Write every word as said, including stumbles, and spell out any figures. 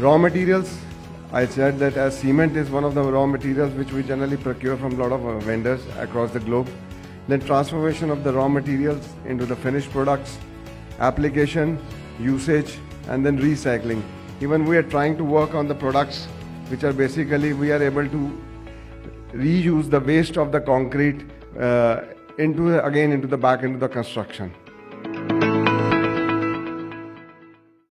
Raw materials, I said that as cement is one of the raw materials which we generally procure from a lot of vendors across the globe. Then transformation of the raw materials into the finished products, application, usage, and then recycling. Even we are trying to work on the products which are basically we are able to reuse the waste of the concrete uh, into again into the back into the construction.